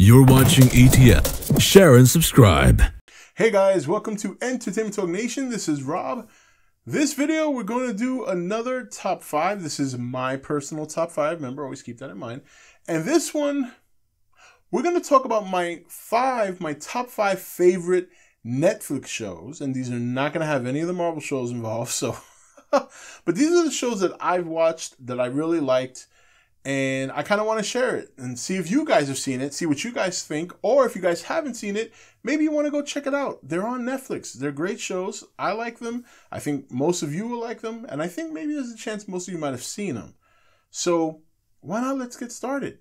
You're watching ETN. Share and subscribe. Hey guys, welcome to Entertainment Talk Nation. This is Rob. This video, we're going to do another top five. This is my personal top five. Remember, always keep that in mind. And this one, we're going to talk about my top five favorite Netflix shows. And these are not going to have any of the Marvel shows involved. So, but these are the shows that I've watched that I really liked. And I kind of want to share it and see if you guys have seen it, see what you guys think. Or if you guys haven't seen it, maybe you want to go check it out. They're on Netflix. They're great shows. I like them. I think most of you will like them. And I think maybe there's a chance most of you might have seen them. So why not? Let's get started.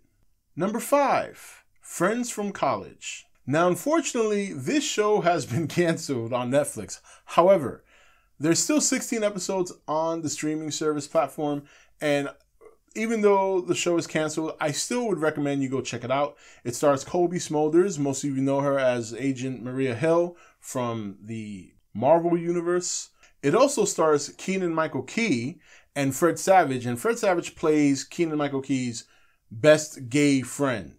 Number five, Friends from College. Now, unfortunately, this show has been canceled on Netflix. However, there's still 16 episodes on the streaming service platform, and even though the show is canceled, I still would recommend you go check it out. It stars Cobie Smulders. Most of you know her as Agent Maria Hill from the Marvel Universe. It also stars Keegan-Michael Key and Fred Savage. And Fred Savage plays Keegan-Michael Key's best gay friend.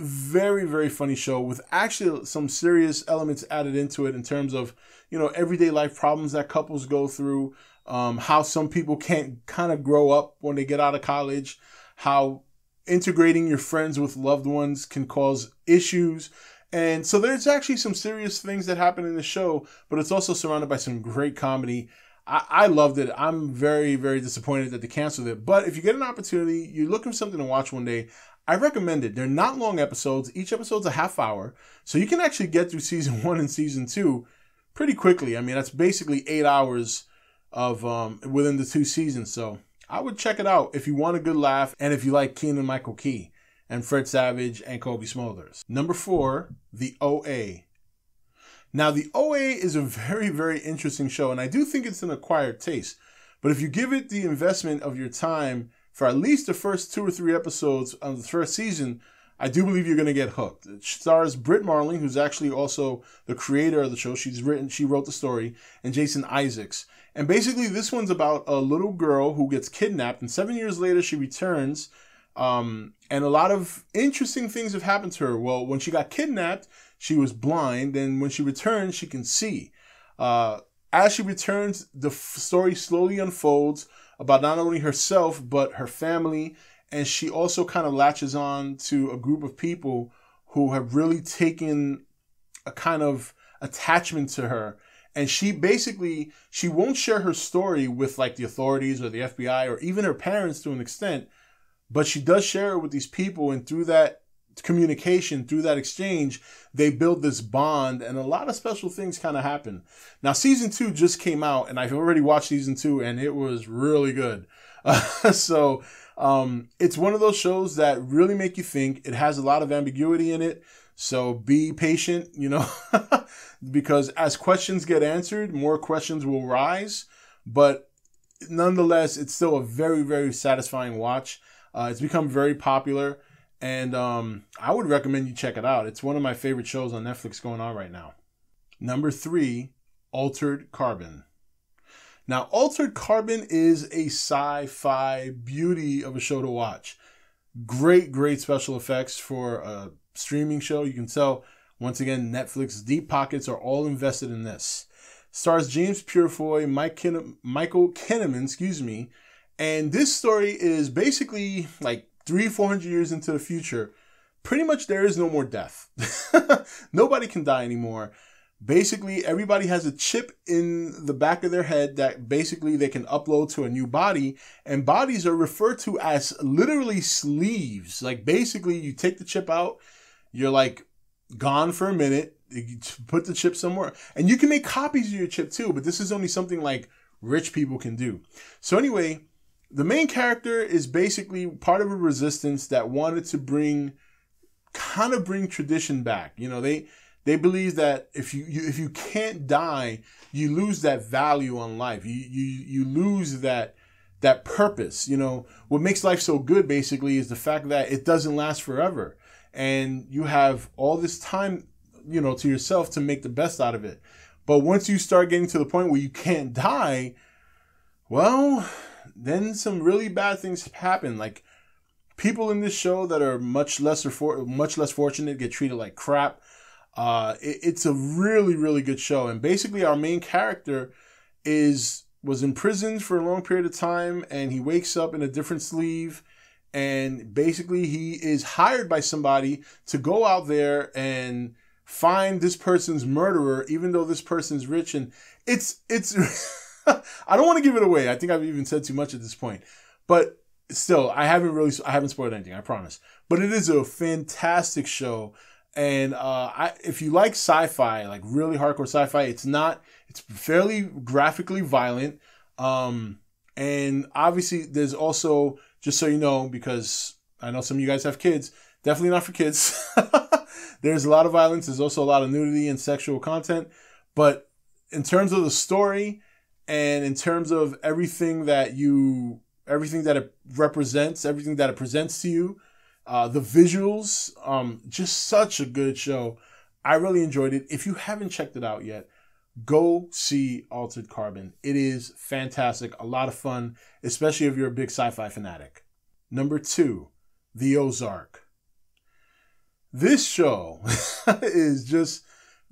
Very, very funny show with actually some serious elements added into it in terms of, you know, everyday life problems that couples go through. How some people can't kind of grow up when they get out of college, how integrating your friends with loved ones can cause issues. And so there's actually some serious things that happen in the show, but it's also surrounded by some great comedy. I loved it. I'm very, very disappointed that they canceled it. But if you get an opportunity, you're looking for something to watch one day, I recommend it. They're not long episodes. Each episode's a half hour. So you can actually get through season one and season two pretty quickly. I mean, that's basically 8 hours of within the two seasons. So I would check it out if you want a good laugh and if you like Keegan-Michael Key and Fred Savage and Cobie Smulders. Number four, the OA. Now, the OA is a very, very interesting show, and I do think it's an acquired taste. But if you give it the investment of your time for at least the first 2 or 3 episodes of the first season, I do believe you're going to get hooked. It stars Britt Marling, who's actually also the creator of the show. She wrote the story, and Jason Isaacs. And basically, this one's about a little girl who gets kidnapped, and 7 years later, she returns, and a lot of interesting things have happened to her. Well, when she got kidnapped, she was blind, and when she returns, she can see. As she returns, the story slowly unfolds about not only herself, but her family. And she also kind of latches on to a group of people who have really taken a kind of attachment to her. And she basically, she won't share her story with like the authorities or the FBI or even her parents to an extent, but she does share it with these people. And through that communication, through that exchange, they build this bond and a lot of special things kind of happen. Now, season two just came out and I've already watched season two and it was really good. It's one of those shows that really make you think. It has a lot of ambiguity in it. So be patient, you know, because as questions get answered, more questions will rise. But nonetheless, it's still a very, very satisfying watch. It's become very popular. And I would recommend you check it out. It's one of my favorite shows on Netflix going on right now. Number three, Altered Carbon. Now, Altered Carbon is a sci-fi beauty of a show to watch. Great, great special effects for a streaming show. You can tell, once again, Netflix's deep pockets are all invested in this. Stars James Purefoy, Michael Kinneman, excuse me. And this story is basically like 300 or 400 years into the future. Pretty much there is no more death. Nobody can die anymore. Basically, everybody has a chip in the back of their head that basically they can upload to a new body, and bodies are referred to as literally sleeves. Like basically you take the chip out, you're like gone for a minute, you put the chip somewhere, and you can make copies of your chip too, but this is only something like rich people can do. So anyway, the main character is basically part of a resistance that wanted to kind of bring tradition back. You know, they believe that if you can't die, you lose that value on life. You lose that purpose. You know, what makes life so good basically is the fact that it doesn't last forever, and you have all this time, you know, to yourself to make the best out of it. But once you start getting to the point where you can't die, well, then some really bad things happen. Like people in this show that are much less fortunate get treated like crap. It's a really, really good show. And basically our main character was imprisoned for a long period of time, and he wakes up in a different sleeve, and basically he is hired by somebody to go out there and find this person's murderer, even though this person's rich. And it's I don't want to give it away. I think I've even said too much at this point, but still, I haven't spoiled anything, I promise. But it is a fantastic show. And if you like sci-fi, like really hardcore sci-fi, it's fairly graphically violent. And obviously there's also, just so you know, because I know some of you guys have kids, definitely not for kids. There's a lot of violence. There's also a lot of nudity and sexual content. But in terms of the story and in terms of everything that it represents, everything that it presents to you, the visuals, just such a good show. I really enjoyed it. If you haven't checked it out yet, go see Altered Carbon. It is fantastic, a lot of fun, especially if you're a big sci-fi fanatic. Number 2, The Ozark. This show is just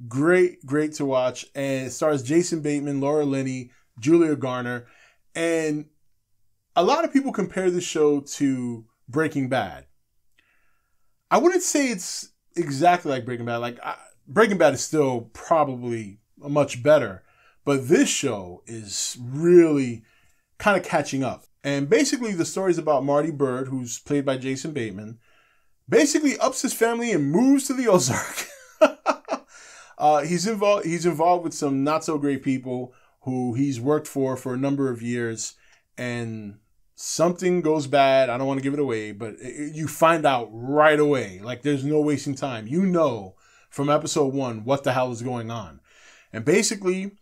great, great to watch. And it stars Jason Bateman, Laura Linney, Julia Garner, and a lot of people compare this show to Breaking Bad. I wouldn't say it's exactly like Breaking Bad. Like Breaking Bad is still probably much better, but this show is really kind of catching up. And basically the story is about Marty Bird, who's played by Jason Bateman, basically ups his family and moves to the Ozark. He's involved with some not so great people who he's worked for a number of years, and something goes bad. I don't want to give it away, but you find out right away. Like, there's no wasting time. You know from episode 1 what the hell is going on. And basically,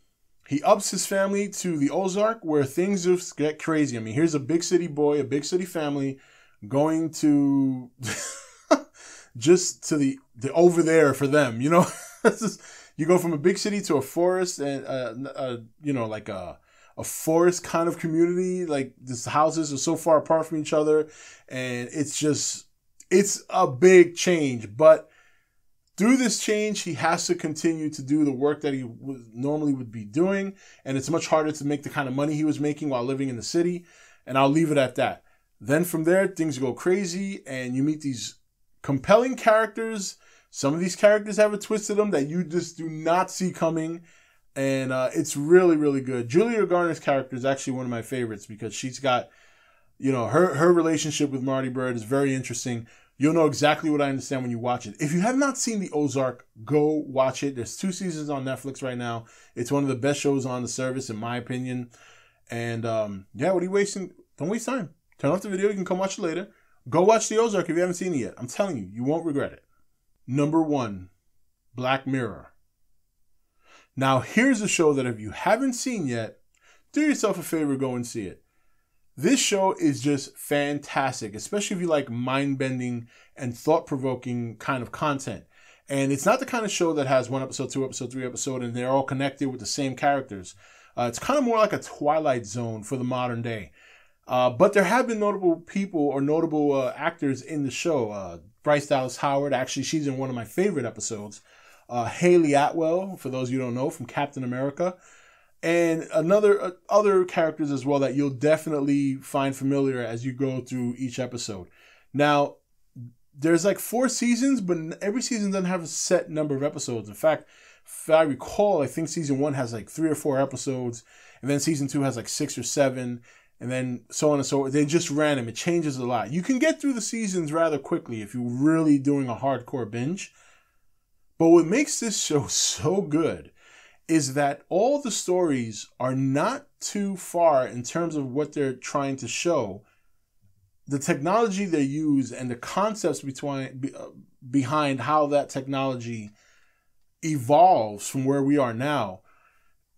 he ups his family to the Ozark, where things just get crazy. I mean, here's a big city boy, a big city family, going to just to the over there for them. You know, you go from a big city to a forest and you know, like a forest kind of community. Like, these houses are so far apart from each other, and it's a big change. But through this change, he has to continue to do the work that he normally would be doing, and it's much harder to make the kind of money he was making while living in the city. And I'll leave it at that. Then from there, things go crazy, and you meet these compelling characters. Some of these characters have a twist to them that you just do not see coming. And it's really, really good. Julia Garner's character is actually one of my favorites, because she's got, you know, her relationship with Marty Bird is very interesting. You'll know exactly what I understand when you watch it. If you have not seen The Ozark, go watch it. There's 2 seasons on Netflix right now. It's one of the best shows on the service, in my opinion. And yeah, what are you wasting? Don't waste time. Turn off the video. You can come watch it later. Go watch The Ozark if you haven't seen it yet. I'm telling you, you won't regret it. Number 1, Black Mirror. Now, here's a show that if you haven't seen yet, do yourself a favor, go and see it. This show is just fantastic, especially if you like mind-bending and thought-provoking kind of content. And it's not the kind of show that has 1 episode, 2 episode, 3 episode, and they're all connected with the same characters. It's kind of more like a Twilight Zone for the modern day. But there have been notable people or notable actors in the show. Bryce Dallas Howard, actually, she's in one of my favorite episodes. Haley Atwell, for those you don't know, from Captain America, and other characters as well that you'll definitely find familiar as you go through each episode. Now, there's like 4 seasons, but every season doesn't have a set number of episodes. In fact, if I recall, I think season 1 has like 3 or 4 episodes, and then season 2 has like 6 or 7, and then so on and so on. They're just random. It changes a lot. You can get through the seasons rather quickly if you're really doing a hardcore binge. But what makes this show so good is that all the stories are not too far in terms of what they're trying to show. The technology they use and the concepts behind how that technology evolves from where we are now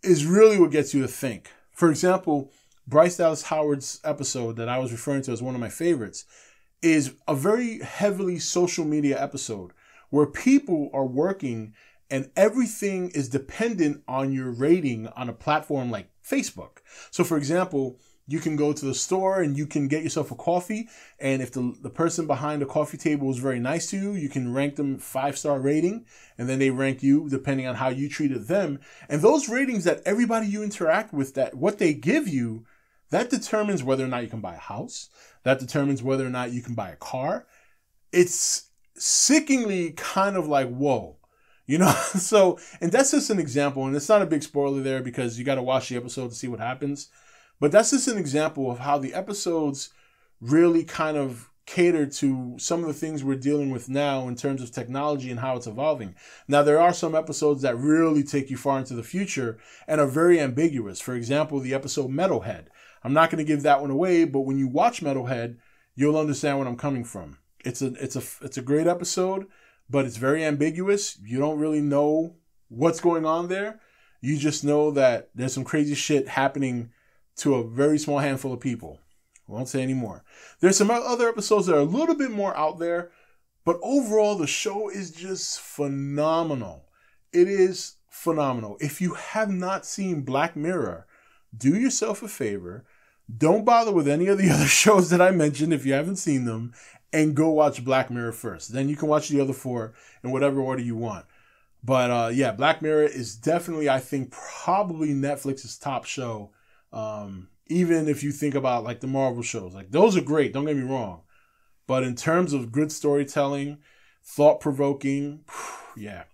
is really what gets you to think. For example, Bryce Dallas Howard's episode that I was referring to as one of my favorites is a very heavily social media episode, where people are working and everything is dependent on your rating on a platform like Facebook. So for example, You can go to the store and you can get yourself a coffee. And if the person behind the coffee table is very nice to you, you can rank them 5-star rating. And then they rank you depending on how you treated them. And those ratings that everybody you interact with, that what they give you, that determines whether or not you can buy a house. That determines whether or not you can buy a car. It's sickeningly kind of like, whoa. You know, so, and that's just an example. And it's not a big spoiler there because you got to watch the episode to see what happens. But that's just an example of how the episodes really kind of cater to some of the things we're dealing with now in terms of technology and how it's evolving. Now, there are some episodes that really take you far into the future and are very ambiguous. For example, the episode Metalhead. I'm not going to give that one away, but when you watch Metalhead, you'll understand where I'm coming from. It's a great episode, but it's very ambiguous. You don't really know what's going on there. You just know that there's some crazy shit happening to a very small handful of people. I won't say any more. There's some other episodes that are a little bit more out there, but overall the show is just phenomenal. It is phenomenal. If you have not seen Black Mirror, do yourself a favor. Don't bother with any of the other shows that I mentioned if you haven't seen them, and go watch Black Mirror first. Then you can watch the other four in whatever order you want. But yeah, Black Mirror is definitely, I think, probably Netflix's top show. Even if you think about like the Marvel shows, like those are great, don't get me wrong. But in terms of good storytelling, thought provoking, yeah,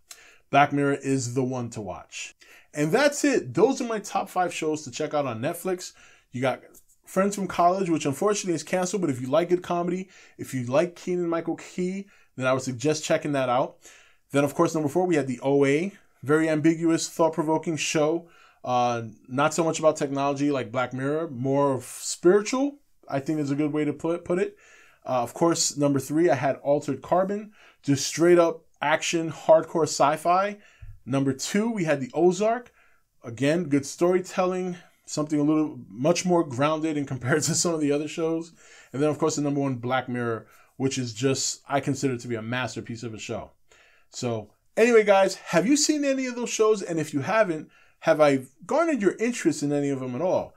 Black Mirror is the one to watch. And that's it. Those are my top 5 shows to check out on Netflix. You got Friends from College, which unfortunately is canceled, but if you like good comedy, if you like Keegan-Michael Key, then I would suggest checking that out. Then of course, number 4, we had the OA, very ambiguous, thought provoking show. Not so much about technology like Black Mirror, more of spiritual, I think is a good way to put it. Of course, number 3, I had Altered Carbon, just straight up action, hardcore sci-fi. Number 2, we had the Ozark. Again, good storytelling, something a little much more grounded in compared to some of the other shows. And then of course the number 1, Black Mirror, which is just, I consider it to be a masterpiece of a show. So anyway, guys, have you seen any of those shows? And if you haven't, have I garnered your interest in any of them at all?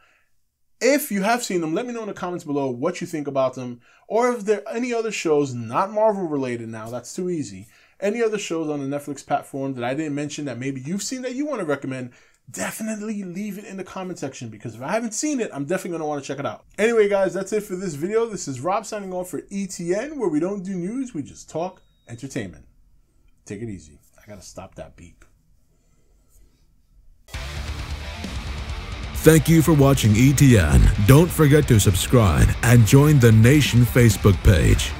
If you have seen them, let me know in the comments below what you think about them, or if there are any other shows, not Marvel related now, that's too easy, any other shows on the Netflix platform that I didn't mention that maybe you've seen that you want to recommend, definitely leave it in the comment section, because if I haven't seen it, I'm definitely going to want to check it out. Anyway, guys, that's it for this video. This is Rob signing off for ETN, where we don't do news, we just talk entertainment. Take it easy. I got to stop that beep. Thank you for watching ETN. Don't forget to subscribe and join the Nation Facebook page.